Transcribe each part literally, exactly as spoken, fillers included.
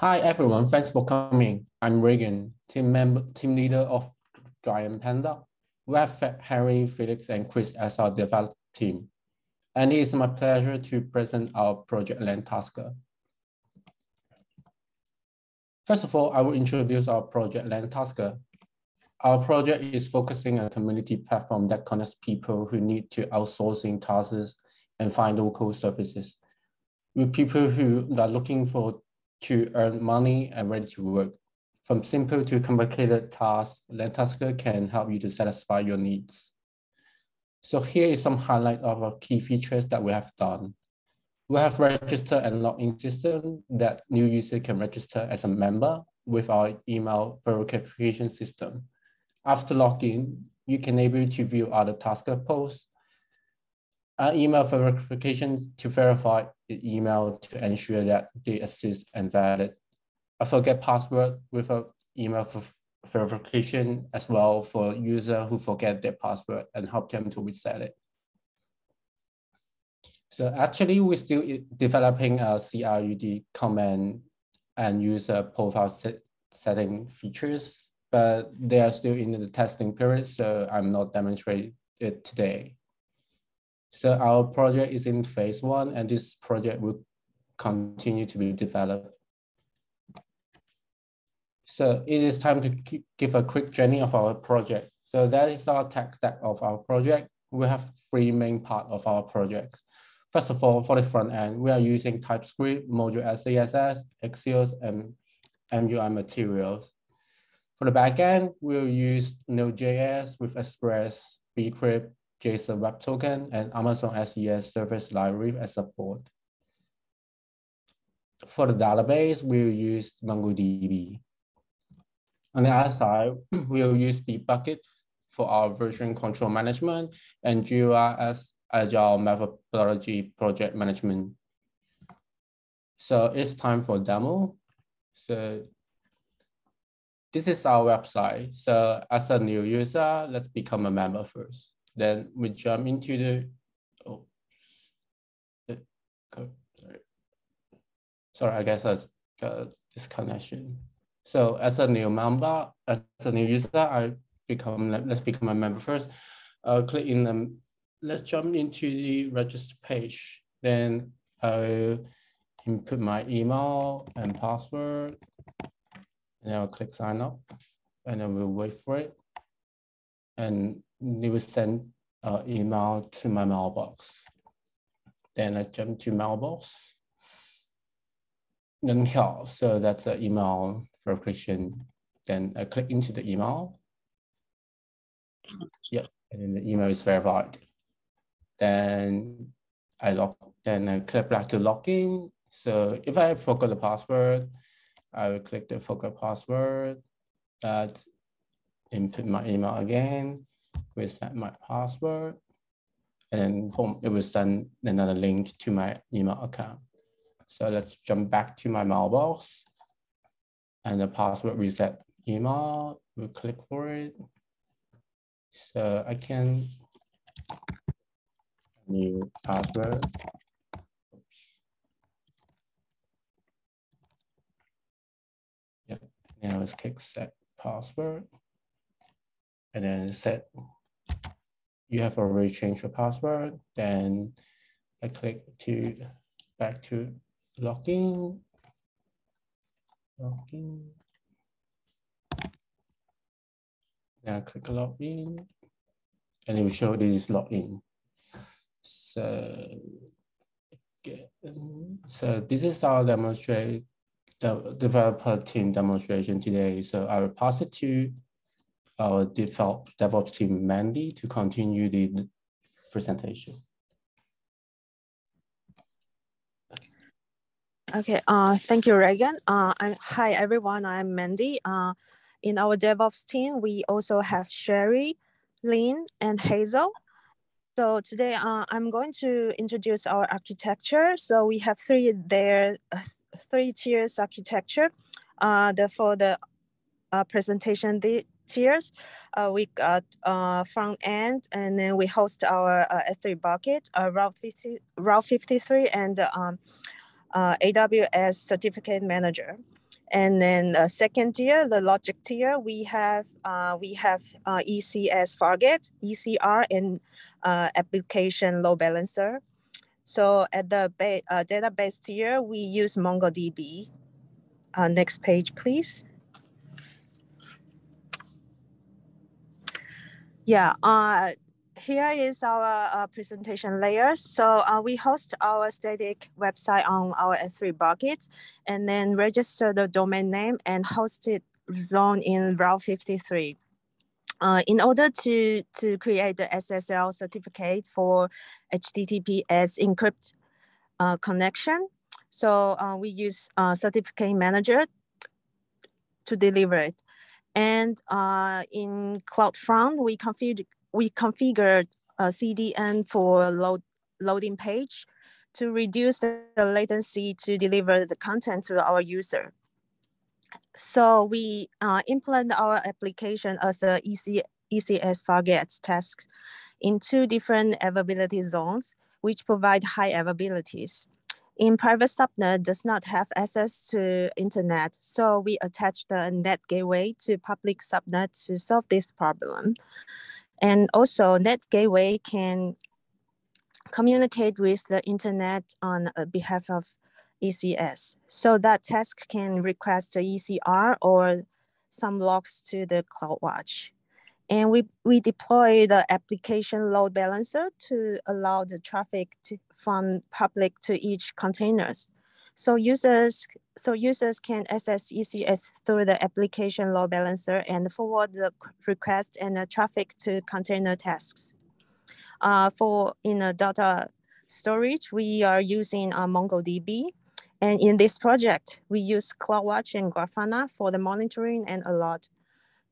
Hi, everyone. Thanks for coming. I'm Regan, team member, team leader of Giant Panda. We have Harry, Felix, and Chris as our development team. And it is my pleasure to present our project LandTasker. First of all, I will introduce our project LandTasker. Our project is focusing on a community platform that connects people who need to outsourcing tasks and find local services with people who are looking for to earn money and ready to work. From simple to complicated tasks, LandTasker can help you to satisfy your needs. So here is some highlight of our key features that we have done. We have registered and login system that new user can register as a member with our email verification system. After login, you can able to view other Tasker posts, our email verification to verify the email to ensure that they exist and valid. I forget password with an email for verification as well for user who forget their password and help them to reset it. So actually we're still developing a C R U D command and user profile set setting features, but they are still in the testing period, so I'm not demonstrating it today. So our project is in phase one and this project will continue to be developed. So it is time to keep, give a quick journey of our project. So that is our tech stack of our project. We have three main parts of our projects. First of all, for the front end, we are using TypeScript, module S C S S, Axios, and M U I materials. For the back end, we'll use Node.js with Express, Bcrypt, JSON Web Token, and Amazon S E S service library as support. For the database, we'll use MongoDB. On the other side, we'll use Bitbucket for our version control management and Jira as agile methodology project management. So it's time for demo. So this is our website. So as a new user, let's become a member first. Then we jump into the, oh, sorry. Sorry, I guess I got a disconnection. So as a new member, as a new user, I become, let's become a member first. Uh, click in the, let's jump into the register page. Then I'll input my email and password. And I'll click sign up. And then we'll wait for it. And they will send an uh, email to my mailbox. Then I jump to mailbox. Then here, so that's an email verification. Then I click into the email. Yep, and then the email is verified. Then I log, then I click back to login. So if I forgot the password, I will click the forgot password. That's input my email again, reset my password, and boom, it will send another link to my email account. So let's jump back to my mailbox and the password reset email. We'll click for it. So I can new password. Yep, now let's click set password. And then set, you have already changed your password. Then I click to back to login. Login. Then I click login. And it will show this is login. So, so this is our demonstrate, the developer team demonstration today. So I will pass it to our DevOps team, Mandy, to continue the presentation. Okay, uh, thank you, Regan. Uh, I'm, hi, everyone, I'm Mandy. Uh, in our DevOps team, we also have Sherry, Lynn, and Hazel. So today, uh, I'm going to introduce our architecture. So we have three there, uh, three tiers architecture. Uh, the, for the uh, presentation, the tiers. Uh, we got uh, front end, and then we host our uh, S three bucket, uh, Route fifty-three, and um, uh, A W S Certificate Manager. And then the second tier, the logic tier, we have uh, we have uh, E C S Fargate, E C R, and uh, Application Load Balancer. So at the ba uh, database tier, we use MongoDB. Uh, next page, please. Yeah, uh, here is our uh, presentation layer. So uh, we host our static website on our S three bucket, and then register the domain name and host it zone in Route fifty-three. Uh, in order to, to create the S S L certificate for H T T P S encrypt uh, connection. So uh, we use uh, certificate manager to deliver it. And uh, in CloudFront, we configured we configured a C D N for load loading page to reduce the latency to deliver the content to our user. So we uh, implement our application as a E C S Fargate task in two different availability zones, which provide high availabilities. In private subnet does not have access to internet, so we attach the net gateway to public subnet to solve this problem. And also net gateway can communicate with the internet on behalf of E C S. So that task can request the E C R or some logs to the CloudWatch. And we, we deploy the application load balancer to allow the traffic to, from public to each containers. So users, so users can access E C S through the application load balancer and forward the request and the traffic to container tasks. Uh, for in the data storage, we are using uh, MongoDB. And in this project, we use CloudWatch and Grafana for the monitoring and a lot.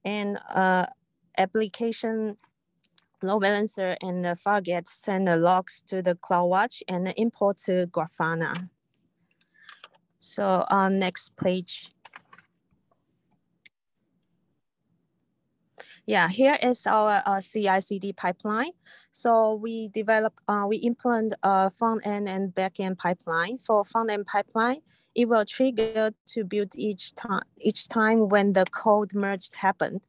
And uh, application load balancer and the Fargate send the logs to the CloudWatch and the import to Grafana. So um, next page. Yeah, here is our uh, C I C D pipeline. So we develop, uh, we implement a front end and back end pipeline. For front end pipeline, it will trigger to build each time each time when the code merge happened.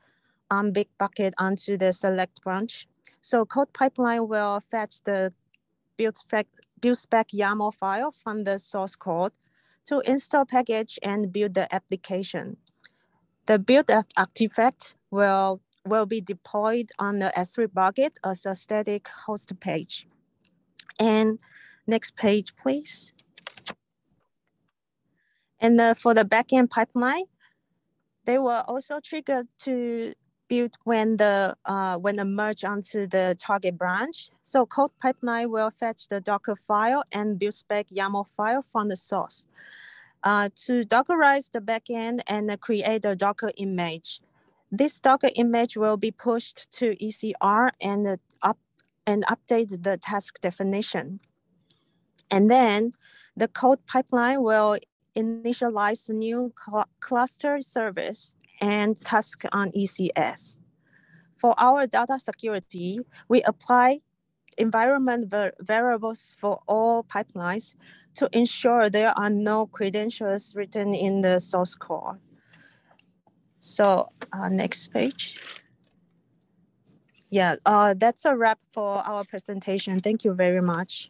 On Bitbucket onto the select branch. So code pipeline will fetch the build spec, build spec YAML file from the source code to install package and build the application. The build artifact will, will be deployed on the S three bucket as a static host page. And next page, please. And the, for the backend pipeline, they will also trigger to build when the uh, when the merge onto the target branch. So code pipeline will fetch the Docker file and build spec YAML file from the source uh, to Dockerize the backend and uh, create a Docker image. This Docker image will be pushed to E C R and uh, up and update the task definition. And then the code pipeline will initialize the new cl cluster service and task on E C S. For our data security, we apply environment var variables for all pipelines to ensure there are no credentials written in the source code. So uh, next page. Yeah, uh, that's a wrap for our presentation. Thank you very much.